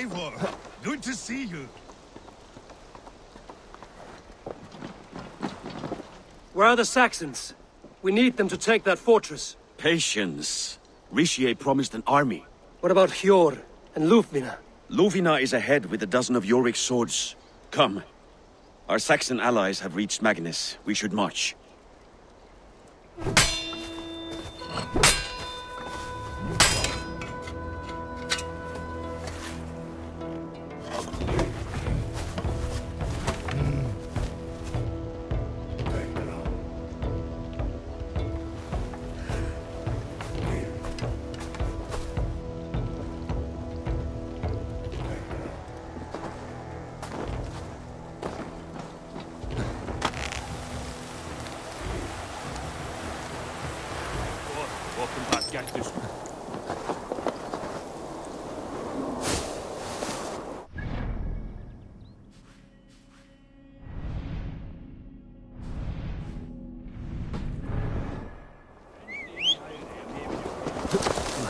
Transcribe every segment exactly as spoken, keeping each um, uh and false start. Eivor! Good to see you! Where are the Saxons? We need them to take that fortress. Patience. Richier promised an army. What about Hjor and Lufvina? Lufvina is ahead with a dozen of Yorick's swords. Come. Our Saxon allies have reached Magnus. We should march.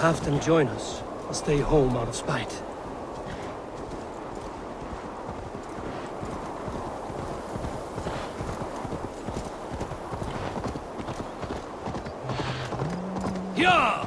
Hafton join us, or stay home out of spite. Yeah!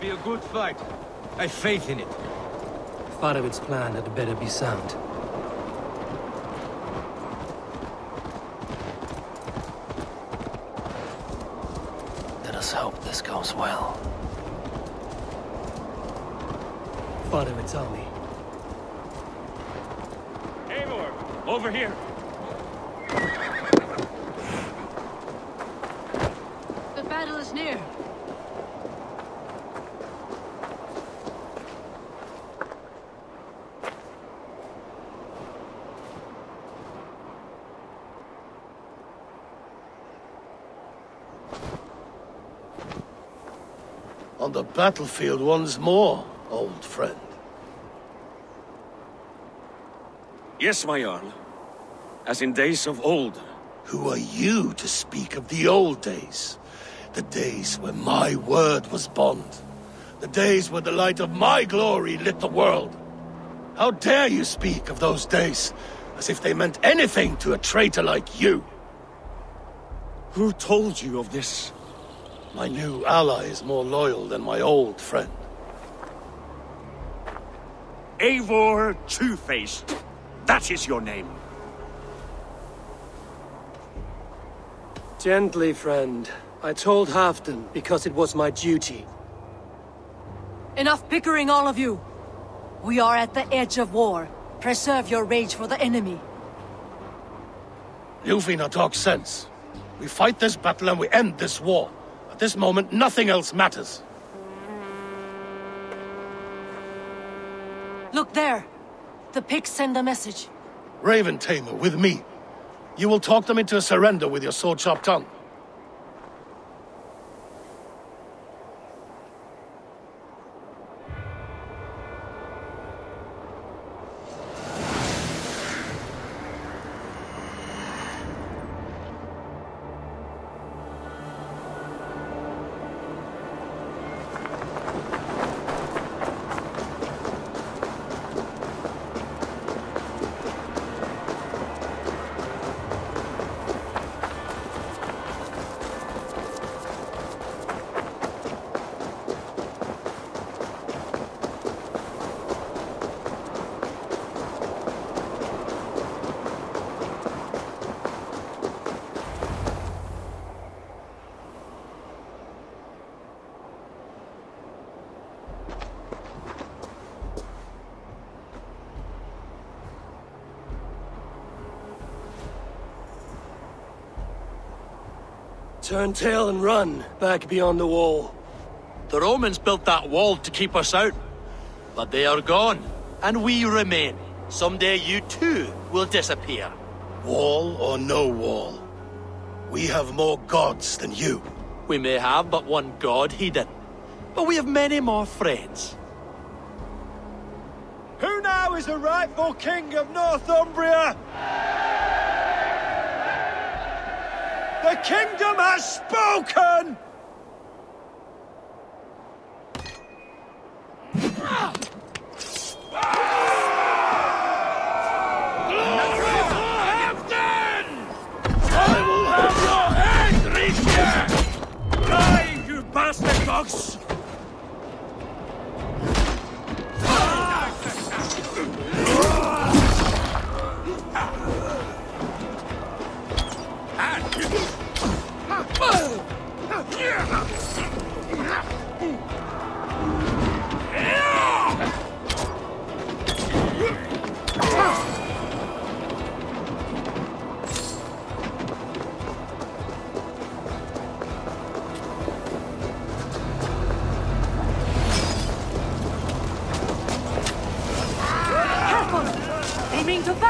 Be a good fight. I've faith in it. Fadavid's plan had better be sound. Let us hope this goes well. Fadavid's army. Amor, over here. The battle is near. On the battlefield once more, old friend. Yes, my Jarl. As in days of old. Who are you to speak of the old days? The days when my word was bond. The days when the light of my glory lit the world. How dare you speak of those days, as if they meant anything to a traitor like you? Who told you of this? My new ally is more loyal than my old friend. Eivor Two-Faced. That is your name. Gently, friend. I told Hafton because it was my duty. Enough bickering, all of you. We are at the edge of war. Preserve your rage for the enemy. Lufvina talks sense. We fight this battle and we end this war. At this moment, nothing else matters. Look there! The pigs send a message. Raven Tamer, with me. You will talk them into a surrender with your sword-sharp tongue. Turn tail and run back beyond the wall. The Romans built that wall to keep us out, but they are gone, and we remain. Someday you too will disappear. Wall or no wall, we have more gods than you. We may have but one god, Hedon, but we have many more friends. Who now is the rightful king of Northumbria? The kingdom has spoken!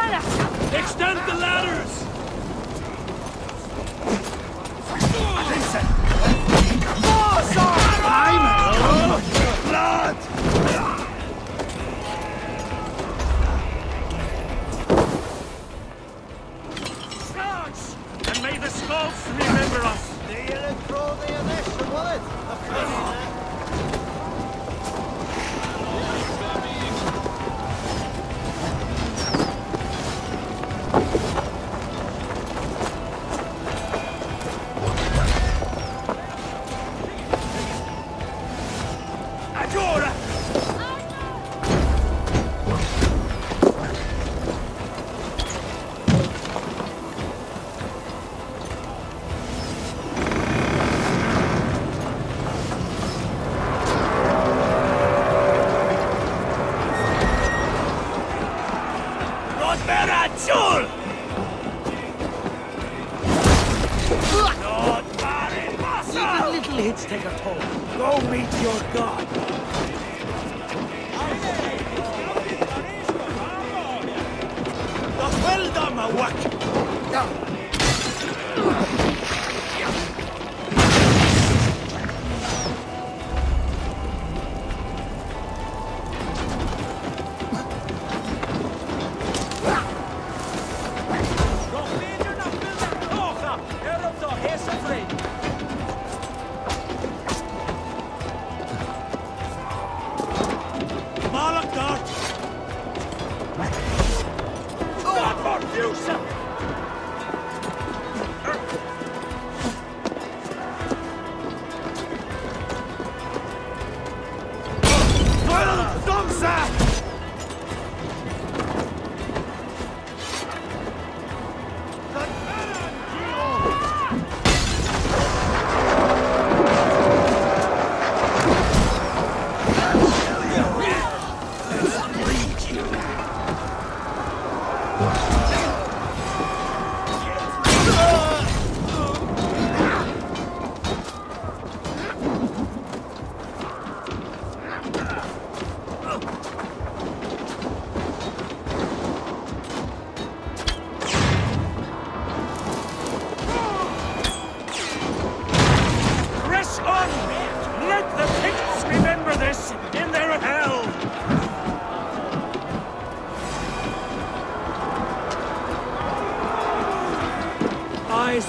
Dogs! Extend the ladders! Listen! I'm blood! Scots! And may the Scots remember us! Kneel and throw the initial wallet! Of course!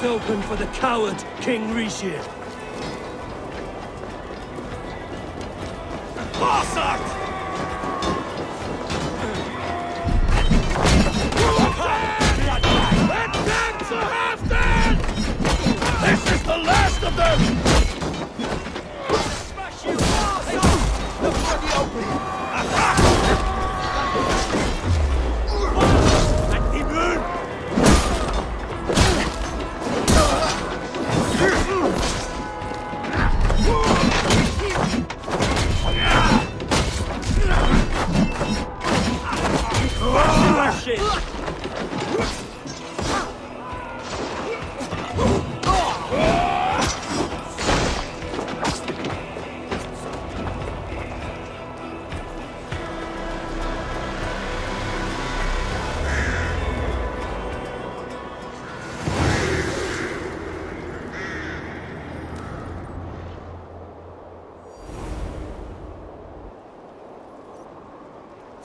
Open for the coward King Richier. Barsak! Let them to Hafton! This is the last of them! Smash you, Barsak! Look for the opening! Attack! At the moon! Shit.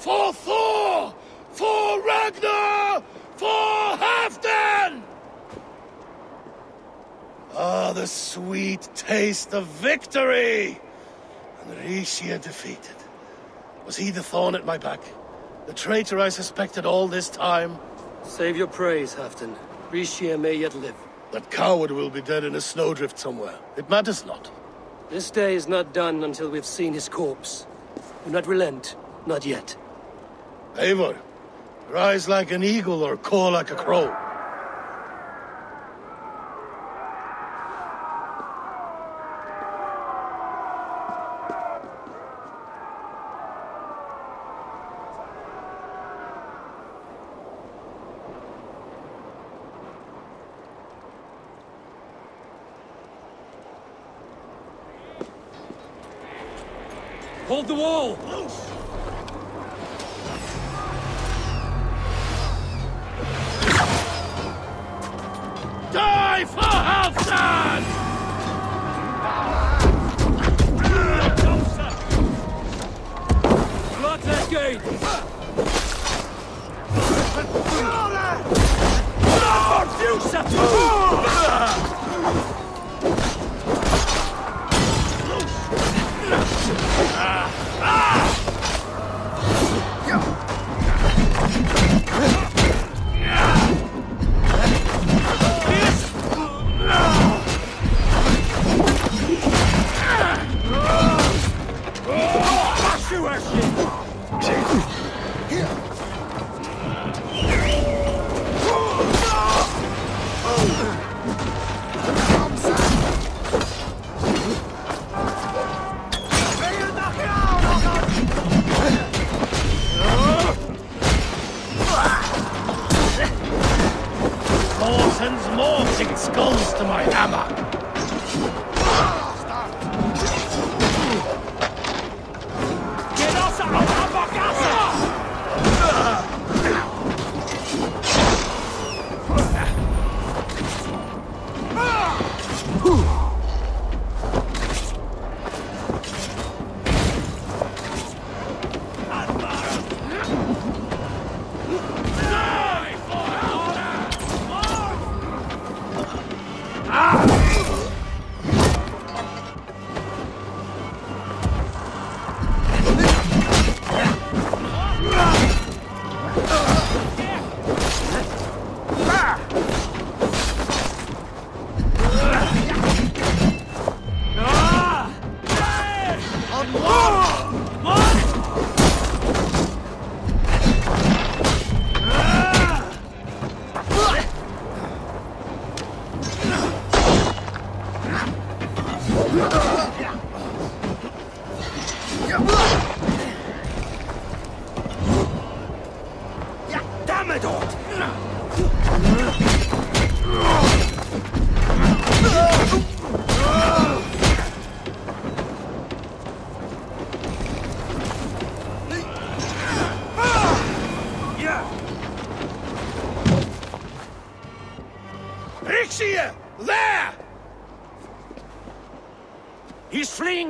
For Thor! For Ragnar! For Halfdan! Ah, the sweet taste of victory! And Richier defeated. Was he the thorn at my back? The traitor I suspected all this time? Save your praise, Hafton. Richier may yet live. That coward will be dead in a snowdrift somewhere. It matters not. This day is not done until we've seen his corpse. Do not relent. Not yet. Eivor, rise like an eagle or call like a crow. Hold the wall! Die for Halfdan!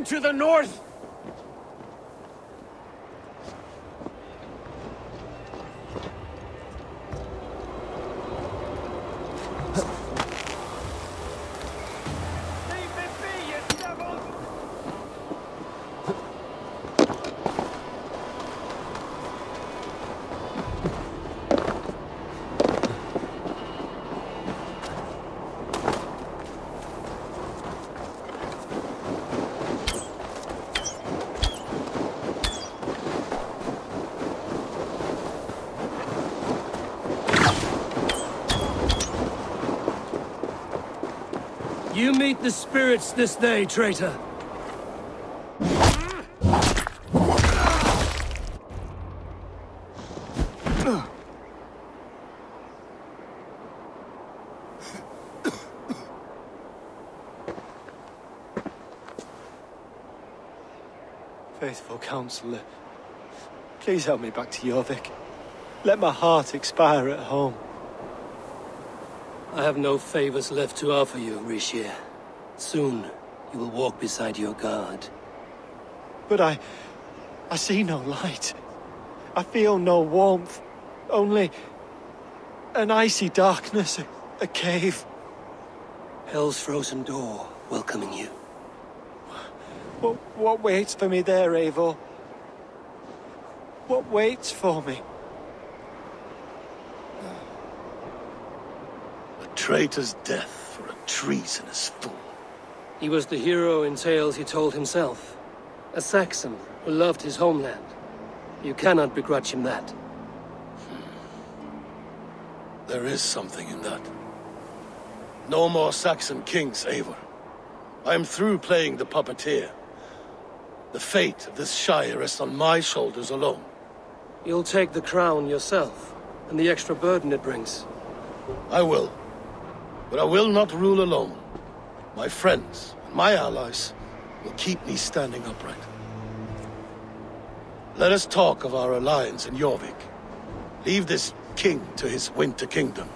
To the north! You meet the spirits this day, traitor. Faithful counselor, please help me back to Jorvik. Let my heart expire at home. I have no favors left to offer you, Richier. Soon, you will walk beside your guard. But I... I see no light. I feel no warmth, only an icy darkness, a, a cave. Hell's frozen door welcoming you. What, what waits for me there, Eivor? What waits for me? A traitor's death for a treasonous fool. He was the hero in tales he told himself. A Saxon who loved his homeland. You cannot begrudge him that. Hmm. There is something in that. No more Saxon kings, Eivor. I am through playing the puppeteer. The fate of this Shire rests on my shoulders alone. You'll take the crown yourself, and the extra burden it brings. I will. But I will not rule alone. My friends and my allies will keep me standing upright. Let us talk of our alliance in Jorvik. Leave this king to his winter kingdom.